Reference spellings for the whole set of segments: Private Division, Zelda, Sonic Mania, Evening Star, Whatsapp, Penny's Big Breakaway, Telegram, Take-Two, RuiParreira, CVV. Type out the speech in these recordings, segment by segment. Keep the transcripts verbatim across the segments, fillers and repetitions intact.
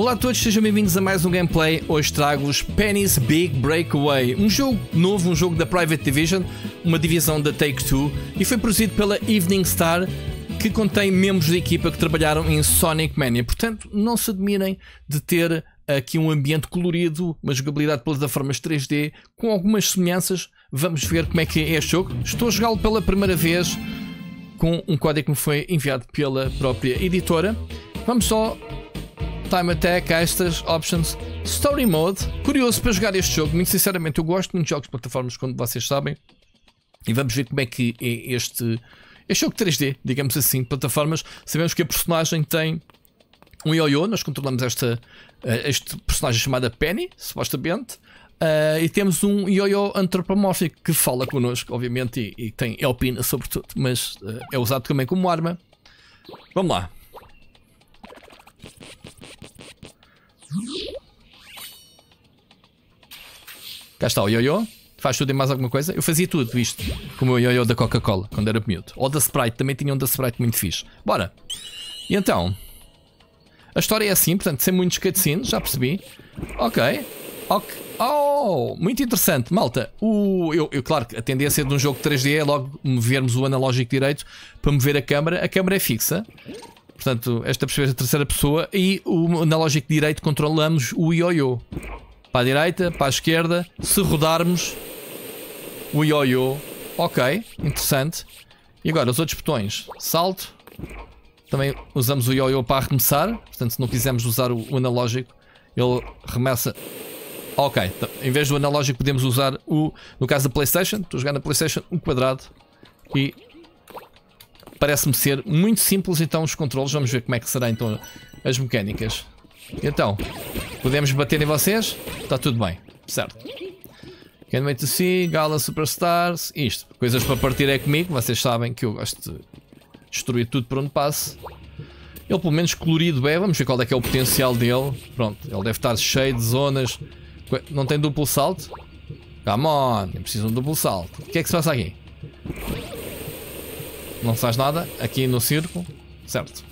Olá a todos, sejam bem-vindos a mais um gameplay. Hoje trago-vos Penny's Big Breakaway, um jogo novo, um jogo da Private Division, uma divisão da Take-Two, e foi produzido pela Evening Star, que contém membros da equipa que trabalharam em Sonic Mania. Portanto, não se admirem de ter aqui um ambiente colorido, uma jogabilidade de plataformas três D, com algumas semelhanças. Vamos ver como é que é este jogo. Estou a jogá-lo pela primeira vez com um código que me foi enviado pela própria editora. Vamos só... Time Attack, Extras, Options, Story Mode. Curioso para jogar este jogo. Muito sinceramente, eu gosto muito de jogos de plataformas, como vocês sabem. E vamos ver como é que é este... este jogo três D, digamos assim, de plataformas. Sabemos que a personagem tem um ioiô. Nós controlamos esta... este personagem chamada Penny, supostamente. Uh, e temos um ioiô antropomórfico que fala connosco, obviamente, e, e tem elpina sobretudo, mas uh, é usado também como arma. Vamos lá. Cá está o ioiô. Faz tudo e mais alguma coisa? Eu fazia tudo, isto, como o ioiô da Coca-Cola, quando era miúdo. Ou da Sprite, também tinha um da Sprite muito fixe. Bora! E então... a história é assim, portanto, sem muitos cutscenes, já percebi. Ok. Ok. Oh! Muito interessante, malta. O, eu, eu, claro que a tendência de um jogo três D é logo movermos o analógico direito para mover a câmera. A câmera é fixa. Portanto, esta perspectiva é a terceira pessoa e o analógico direito controlamos o ioiô. Para a direita, para a esquerda, se rodarmos o ioiô. Ok, interessante. E agora os outros botões. Salto. Também usamos o ioiô para arremessar. Portanto, se não quisermos usar o analógico, ele remessa. Ok, então, em vez do analógico podemos usar o... no caso da PlayStation, estou a jogar na PlayStation, um quadrado. E parece-me ser muito simples então os controles. Vamos ver como é que será então as mecânicas. Então, podemos bater em vocês? Está tudo bem, certo? Can't wait to see, Gala Superstars. Isto, coisas para partir é comigo. Vocês sabem que eu gosto de destruir tudo por onde passe. Ele pelo menos colorido é, vamos ver qual é que é o potencial dele. Pronto, ele deve estar cheio de zonas. Não tem duplo salto? Come on, eu preciso de um duplo salto. O que é que se passa aqui? Não faz nada, aqui no círculo. Certo,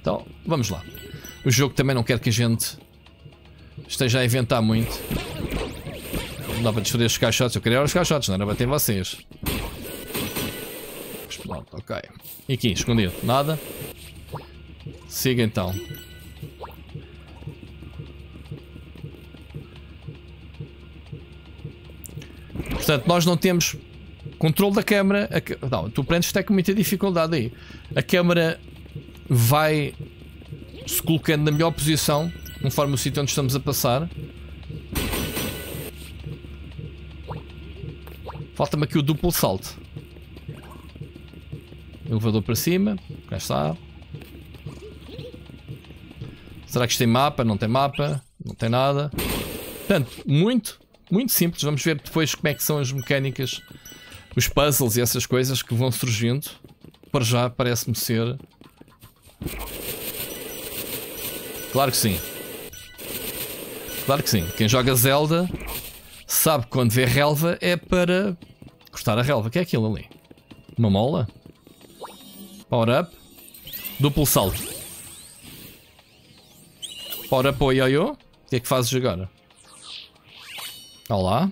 então vamos lá. O jogo também não quer que a gente esteja a inventar muito. Não dá para destruir os caixotes, eu queria os caixotes, não era bater em vocês. Pronto, ok. E aqui, escondido, nada. Siga então. Portanto, nós não temos controle da câmara. A... não, tu prendes até com muita dificuldade aí. A câmara vai se colocando na melhor posição conforme o sítio onde estamos a passar. Falta-me aqui o duplo salto. Elevador para cima, cá está. Será que isto tem mapa? Não tem mapa, não tem nada. Portanto, muito, muito simples. Vamos ver depois como é que são as mecânicas, os puzzles e essas coisas que vão surgindo. Para já parece-me ser... claro que sim. Claro que sim. Quem joga Zelda sabe que quando vê relva é para cortar a relva. O que é aquilo ali? Uma mola? Power up. Duplo salto. Power up ao ioiô. O que é que fazes agora? Olá.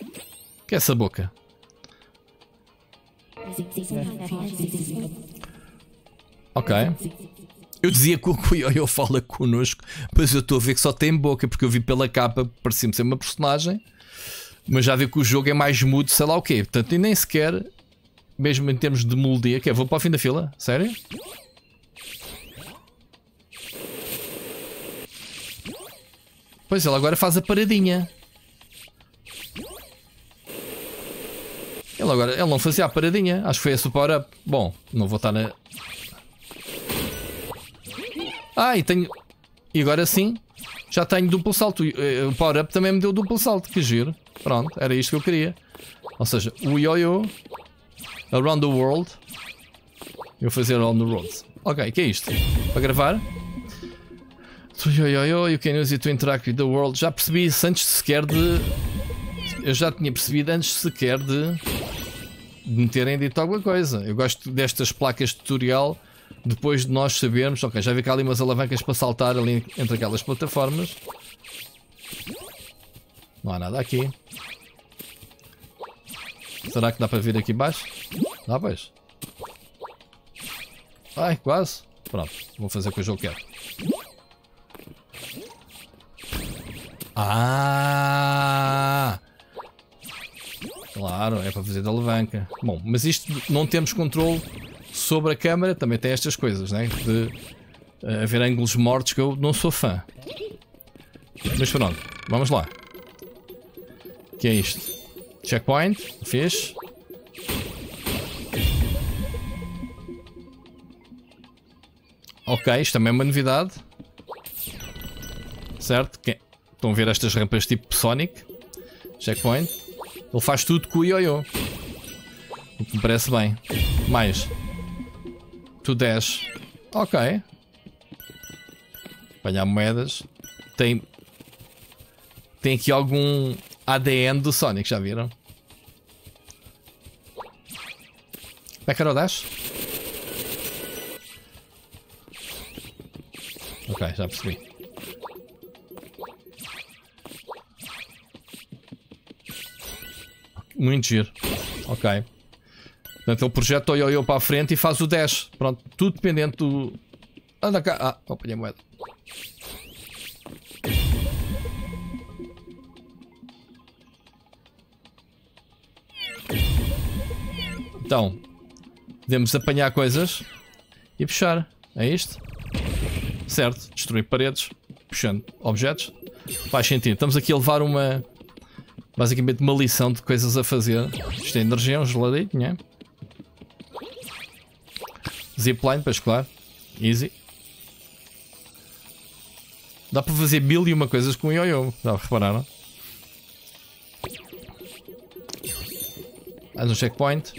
O que é essa boca? Ok. Eu dizia que o ioiô fala connosco, mas eu estou a ver que só tem boca, porque eu vi pela capa, parecia-me ser uma personagem, mas já vi que o jogo é mais mudo, sei lá o quê. Portanto, e nem sequer, mesmo em termos de moldia, que é, vou para o fim da fila? Sério? Pois ele agora faz a paradinha. Ele agora, ele não fazia a paradinha. Acho que foi a Super Up. Bom, não vou estar na... ah, e tenho... e agora sim, já tenho duplo salto. O Power Up também me deu duplo salto. Que giro. Pronto, era isto que eu queria. Ou seja, o ioiô Around the World. Eu fazer Around the World. Ok, o que é isto? Para gravar? O ioiô, you can use it to interact with the world. Já percebi isso antes sequer de... eu já tinha percebido antes sequer de... de me terem dito alguma coisa. Eu gosto destas placas de tutorial, depois de nós sabermos, ok, já vi que há ali umas alavancas para saltar ali entre aquelas plataformas. Não há nada aqui. Será que dá para vir aqui baixo? Dá, pois. Ai, quase. Pronto, vou fazer o que o jogo quer. Ah! Claro, é para fazer da alavanca. Bom, mas isto não temos controle sobre a câmara, também tem estas coisas, né? De uh, haver ângulos mortos que eu não sou fã. Mas pronto, vamos lá. O que é isto? Checkpoint, fixe. Ok, isto também é uma novidade. Certo? Que... Estão a ver estas rampas tipo Sonic? Checkpoint. Ele faz tudo com o ioiô. O que me parece bem. Mais. Tu desce. Ok. Apanhar moedas. Tem... Tem aqui algum A D N do Sonic, já viram? Como é que era o dash? Ok, já percebi. Muito giro. Ok. Portanto, ele projeta o ioiô para a frente e faz o dash. Pronto, tudo dependente do... Anda cá. Ah, apanhei a moeda. Então, podemos apanhar coisas e puxar. É isto? Certo. Destruir paredes, puxando objetos. Faz sentido. Estamos aqui a levar uma... Basicamente uma lição de coisas a fazer. Isto é energia, um geladinho, né? Zipline, pois claro. Easy. Dá para fazer mil e uma coisas com o ioiô. Já repararam? Mais um checkpoint.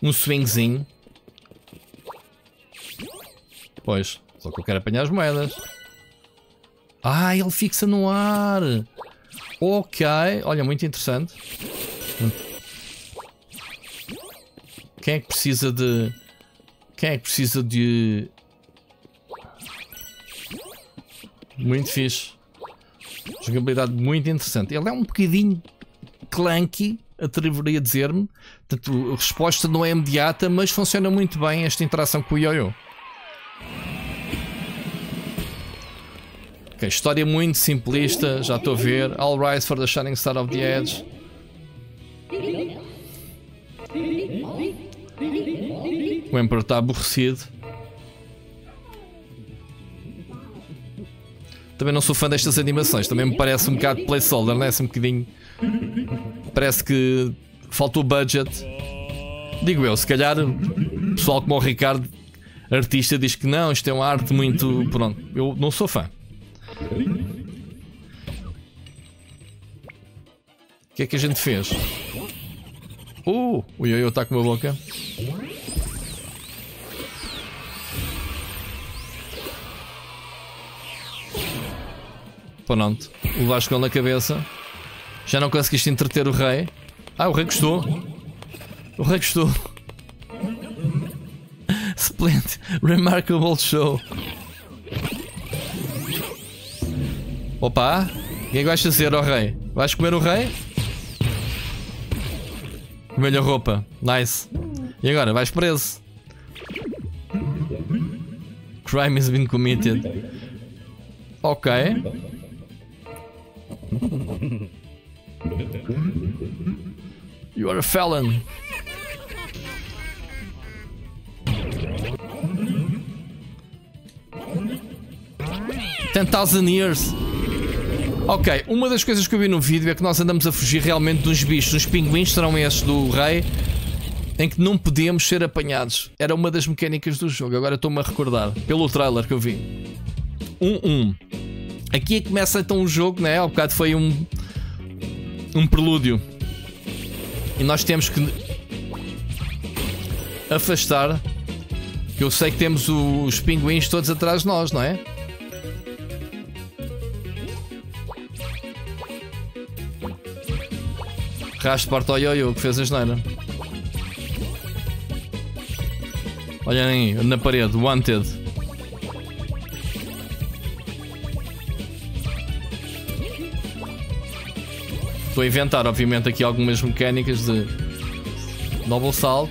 Um swingzinho. Pois, só que eu quero apanhar as moedas. Ah, ele fixa no ar. Ok, olha, muito interessante. Quem é que precisa de... Quem é que precisa de... Muito fixe. Jogabilidade muito interessante. Ele é um bocadinho clunky, atreveria a dizer-me. Portanto, a resposta não é imediata, mas funciona muito bem esta interação com o ioiô. Ok, história muito simplista, já estou a ver. All Rise for the Shining Star of the Edge. O Emperor está aborrecido. Também não sou fã destas animações, também me parece um bocado placeholder, não é? Um bocadinho. Parece que faltou budget. Digo eu, se calhar pessoal como o Ricardo, artista, diz que não, isto é uma arte muito... Pronto, eu não sou fã. O que é que a gente fez? Uh, o ioiô está com uma boca. Pronto, o Vasco na cabeça. Já não conseguiste entreter o rei. Ah, o rei gostou. O rei gostou. Splendid, remarkable show. Opa, o que é que vais fazer ao rei? Vais comer o rei? Comer-lhe a roupa, nice. E agora, vais preso. Crime has been committed. Ok. You are a felon. ten thousand years. Ok, uma das coisas que eu vi no vídeo é que nós andamos a fugir realmente dos bichos. Os pinguins serão estes do rei, em que não podíamos ser apanhados. Era uma das mecânicas do jogo, agora estou-me a recordar, pelo trailer que eu vi. um um. Aqui é que começa então o jogo, né? Ao bocado foi um, um prelúdio. E nós temos que afastar. Eu sei que temos os pinguins todos atrás de nós, não é? Rasto parte ao ioiô que fez a geneira. Olhem aí, na parede, wanted. Estou a inventar, obviamente, aqui algumas mecânicas de double salt.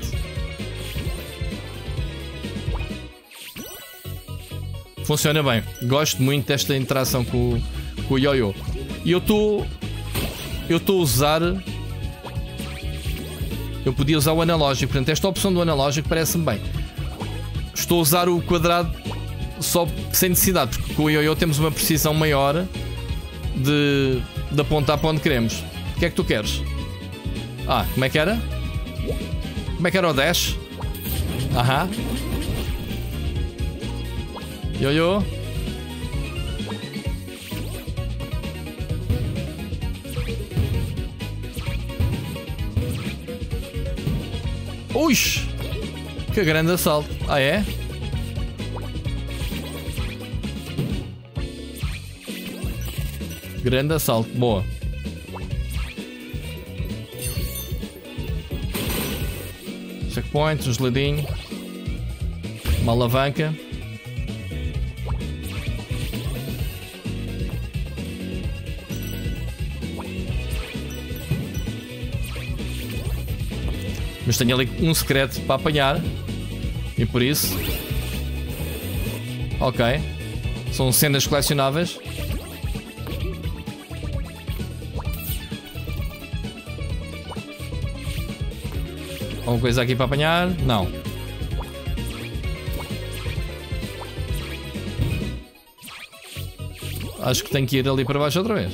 Funciona bem. Gosto muito desta interação com, com o ioiô. E eu estou... Eu estou a usar... Eu podia usar o analógico, portanto esta opção do analógico parece-me bem. Estou a usar o quadrado só sem necessidade, porque com o ioiô temos uma precisão maior de, de apontar para onde queremos. O que é que tu queres? Ah, como é que era? Como é que era o dash? Aham. Ioiô. Ui! Que grande assalto! Ah é? Grande assalto, boa! Checkpoint, um geladinho, uma alavanca. Mas tenho ali um secreto para apanhar. E por isso... Ok. São cenas colecionáveis. Alguma coisa aqui para apanhar? Não. Acho que tenho que ir ali para baixo outra vez.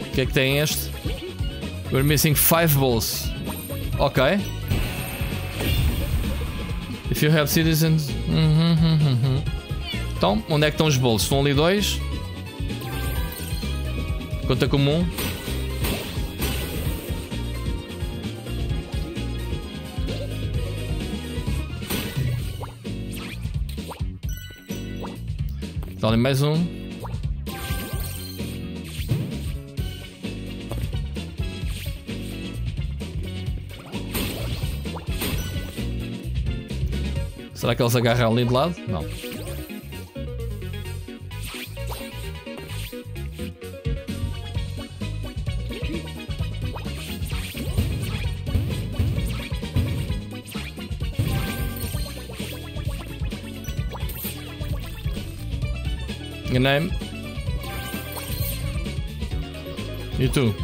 O que é que tem este? We're missing five balls. Ok. If you have citizens. Uhum, uhum, uhum. Então, onde é que estão os bolsos? Estão ali dois. Conta comum. Está ali mais um. Será que eles agarram ali de lado? Não. Enganei-me. E tu?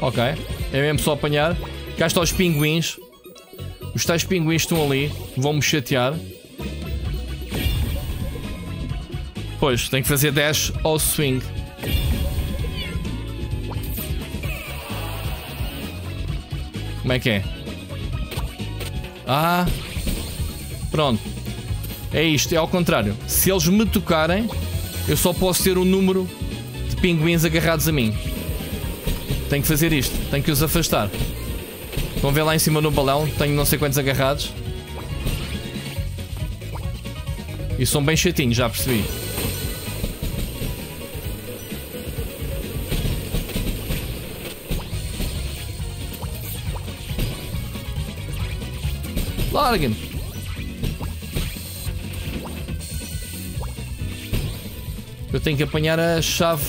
Ok. É mesmo só apanhar. Cá estão os pinguins. Os tais pinguins estão ali, vão-me chatear. Pois, tenho que fazer dash ou swing. Como é que é? Ah! Pronto. É isto, é ao contrário. Se eles me tocarem, eu só posso ter um número de pinguins agarrados a mim. Tenho que fazer isto, tenho que os afastar. Vão ver lá em cima no balão, tenho não sei quantos agarrados. E são bem chatinhos, já percebi. Larguem-me! Eu tenho que apanhar a chave.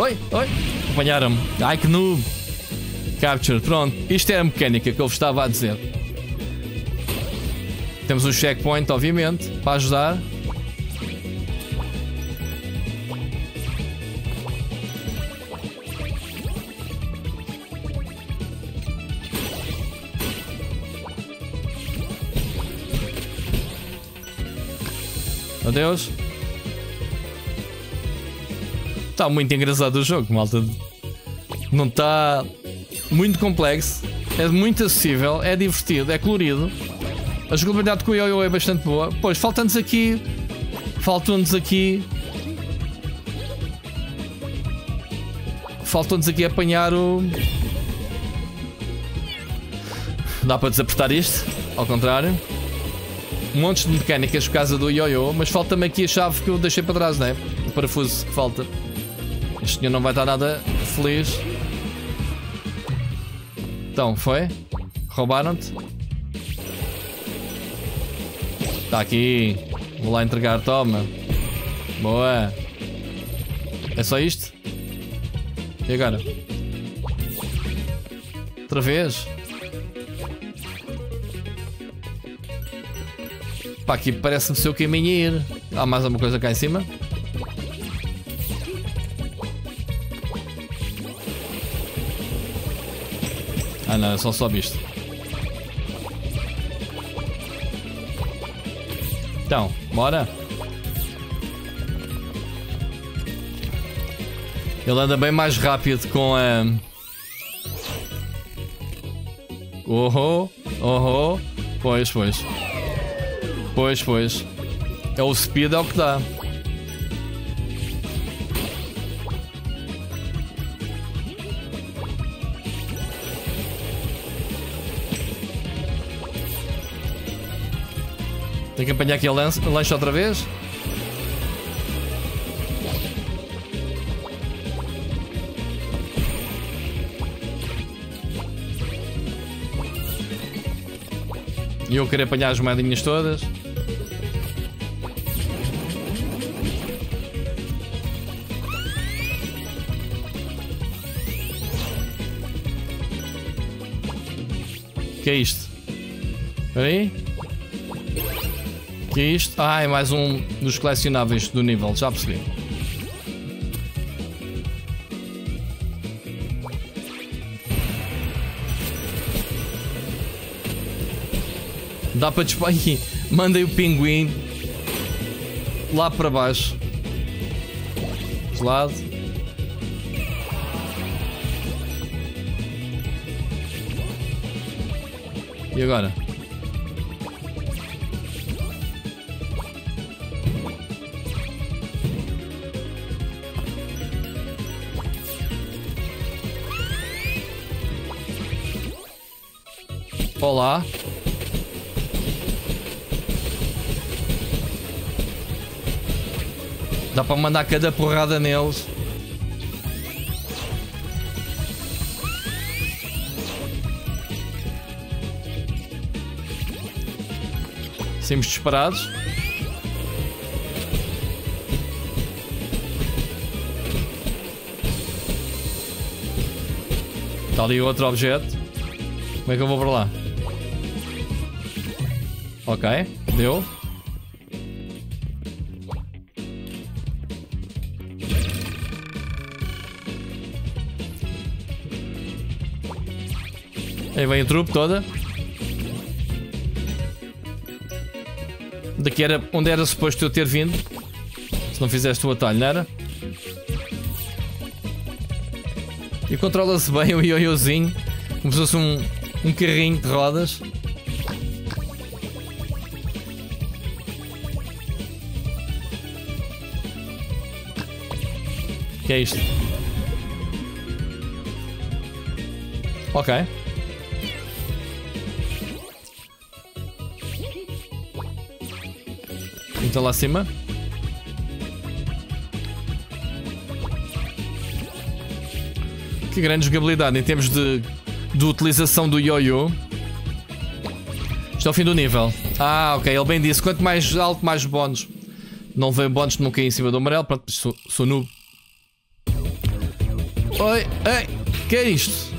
Oi, oi, apanharam-me. Ai que noob. Capture, pronto. Isto é a mecânica que eu vos estava a dizer. Temos um checkpoint, obviamente, para ajudar. Adeus. Está muito engraçado o jogo, malta. Não está muito complexo, é muito acessível, é divertido, é colorido. A jogabilidade com o ioiô é bastante boa. Pois, falta-nos aqui. Faltou-nos aqui. Faltou-nos aqui apanhar o. Não dá para desapertar isto, ao contrário. Um monte de mecânicas por causa do ioiô, mas falta também aqui a chave que eu deixei para trás, não é? O parafuso que falta. Este senhor não vai estar nada feliz. Então, foi? Roubaram-te? Está aqui. Vou lá entregar, toma. Boa. É só isto? E agora? Outra vez? Pá, aqui parece-me ser o caminho a ir. Há mais alguma coisa cá em cima? Ah não, só sobe isto. Então, bora. Ele anda bem mais rápido com a... Oho, oho. Pois, pois. Pois, pois. É o speed, é o que dá. Tem que apanhar aqui a lancha outra vez. E eu querer apanhar as moedinhas todas. O que é isto? Espera aí. Que é isto? Ah, é mais um dos colecionáveis do nível, já percebi. Dá para disparar. Mandei o pinguim lá para baixo. De lado. E agora? Olá. Dá para mandar cada porrada neles. Sempre disparados. Está ali outro objeto. Como é que eu vou para lá? Ok, deu. Aí vem a trupe toda. Daqui era onde era suposto eu ter vindo. Se não fizeste o atalho, não era? E controla-se bem o ioiôzinho. Como se fosse um, um carrinho de rodas. Que é isto? Ok. Então lá acima. Que grande jogabilidade em termos de, de utilização do ioiô. Estou ao fim do nível. Ah, ok, ele bem disse. Quanto mais alto, mais bónus. Não veio bónus, não caí em cima do amarelo. Pronto, sou, sou noob. Oi, ei, que é isto?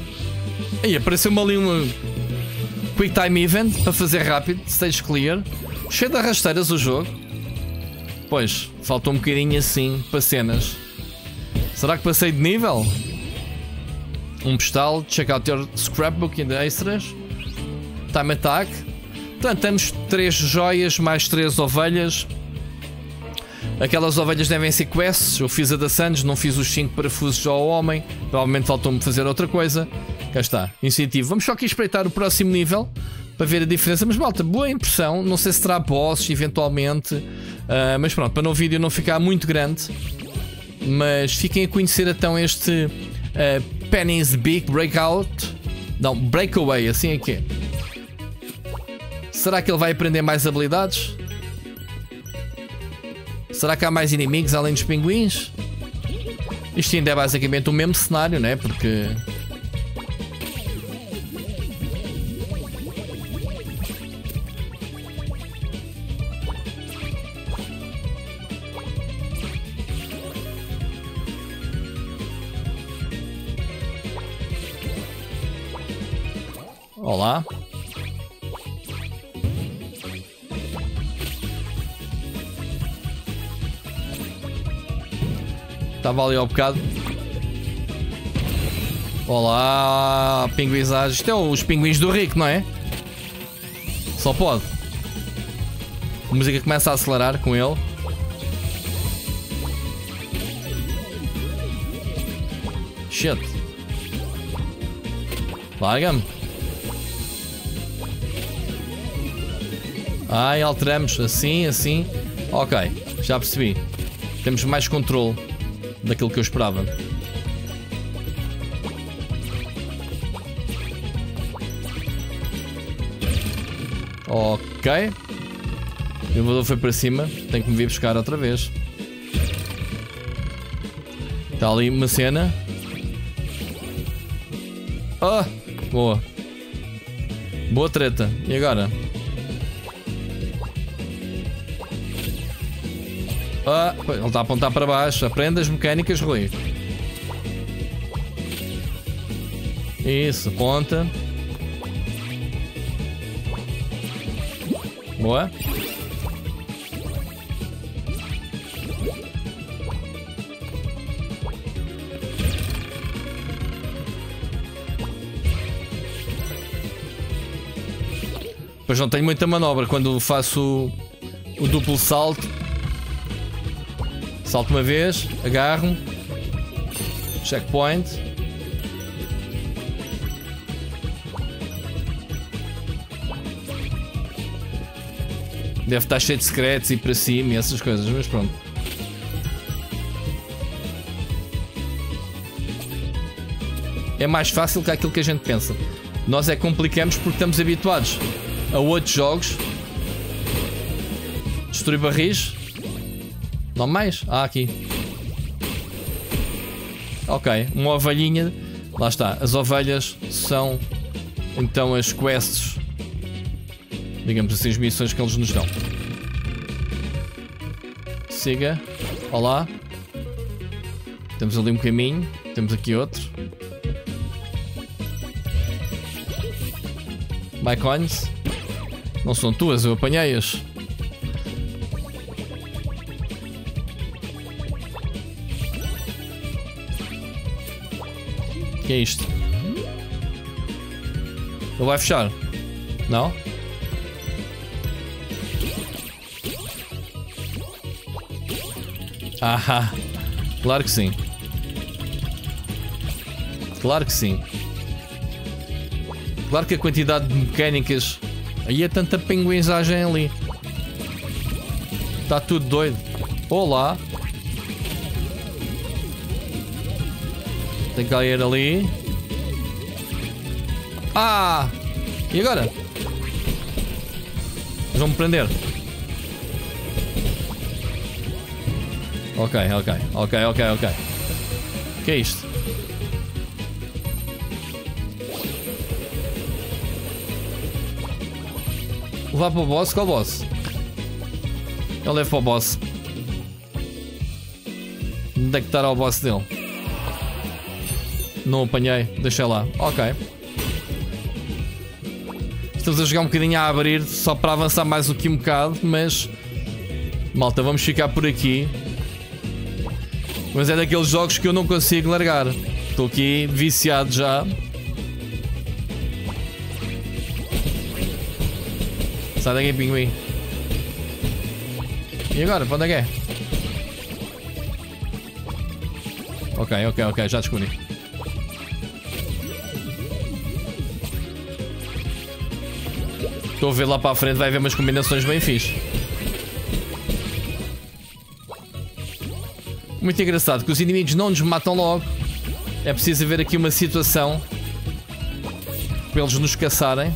Aí apareceu-me ali uma Quick Time Event para fazer rápido, stage clear. Cheio de arrasteiras o jogo. Pois, faltou um bocadinho assim para cenas. Será que passei de nível? Um postal, check out your scrapbook ainda extras. Time attack. Portanto, temos três joias mais três ovelhas. Aquelas ovelhas devem ser quests, eu fiz a da Sands, não fiz os cinco parafusos ao homem, provavelmente faltou-me fazer outra coisa. Cá está, incentivo. Vamos só aqui espreitar o próximo nível para ver a diferença, mas malta, boa impressão, não sei se terá bosses eventualmente, uh, mas pronto, para o vídeo não ficar muito grande, mas fiquem a conhecer então este uh, Penny's Big Breakout, não, Breakaway, assim é que é. Será que ele vai aprender mais habilidades? Será que há mais inimigos além dos pinguins? Isto ainda é basicamente o mesmo cenário, não é? Porque... Olá. Estava ali ao bocado. Olá, pinguins. Isto é os pinguins do Rico, não é? Só pode. A música começa a acelerar com ele. Shit. Larga-me. Ai, alteramos. Assim, assim. Ok, já percebi. Temos mais controle daquilo que eu esperava. Ok. O elevador foi para cima. Tenho que me vir buscar outra vez. Está ali uma cena. Ah! Boa. Boa treta. E agora? Ah, ele está a apontar para baixo. Aprenda as mecânicas, Rui. Isso, aponta. Boa. Pois não tenho muita manobra quando faço o, o duplo salto. Salto uma vez, agarro-me, checkpoint. Deve estar cheio de secretos e para cima e essas coisas, mas pronto. É mais fácil que aquilo que a gente pensa. Nós é que complicamos porque estamos habituados a outros jogos. Destruir barris. Não mais? Ah, aqui. Ok, uma ovelhinha. Lá está, as ovelhas são então as quests, digamos assim, as missões que eles nos dão. Siga. Olá. Temos ali um caminho. Temos aqui outro. My coins. Não são tuas, eu apanhei-as. Que é isto? Ele vai fechar? Não? Ah, claro que sim. Claro que sim. Claro que a quantidade de mecânicas. Aí é tanta pinguinzagem ali. Está tudo doido. Olá. Tem que ir ali. Ah! E agora? Eles vão me prender. Ok, ok, ok, ok, ok. O que é isto? Levar para o boss? Qual boss? Eu levo para o boss. Onde é que estará o boss dele? Não apanhei, deixei lá. Ok. Estamos a jogar um bocadinho a abrir, só para avançar mais um aqui um bocado, mas... Malta, vamos ficar por aqui. Mas é daqueles jogos que eu não consigo largar. Estou aqui viciado já. Sai daqui, pinguim. E agora, para onde é que é? Ok, ok, ok, já descobri. Estou a ver lá para a frente, vai haver umas combinações bem fixe. Muito engraçado que os inimigos não nos matam logo. É preciso haver aqui uma situação para eles nos caçarem.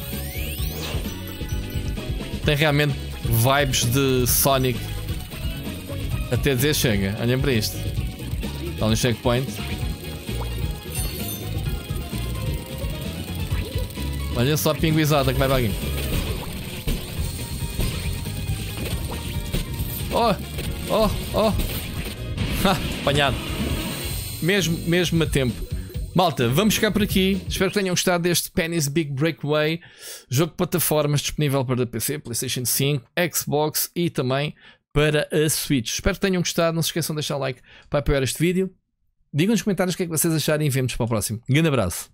tem realmente vibes de Sonic. Até dizer chega. Olhem para isto. Estão no checkpoint. Olhem só a pinguizada que vai para aqui. Oh! Oh! Oh! Ha! Apanhado! Mesmo, mesmo a tempo. Malta, vamos ficar por aqui. Espero que tenham gostado deste Penny's Big Breakaway. Jogo de plataformas disponível para P C, PlayStation cinco, Xbox e também para a Switch. Espero que tenham gostado. Não se esqueçam de deixar like para apoiar este vídeo. Digam nos comentários o que é que vocês acharam e vemos para o próximo. Um grande abraço.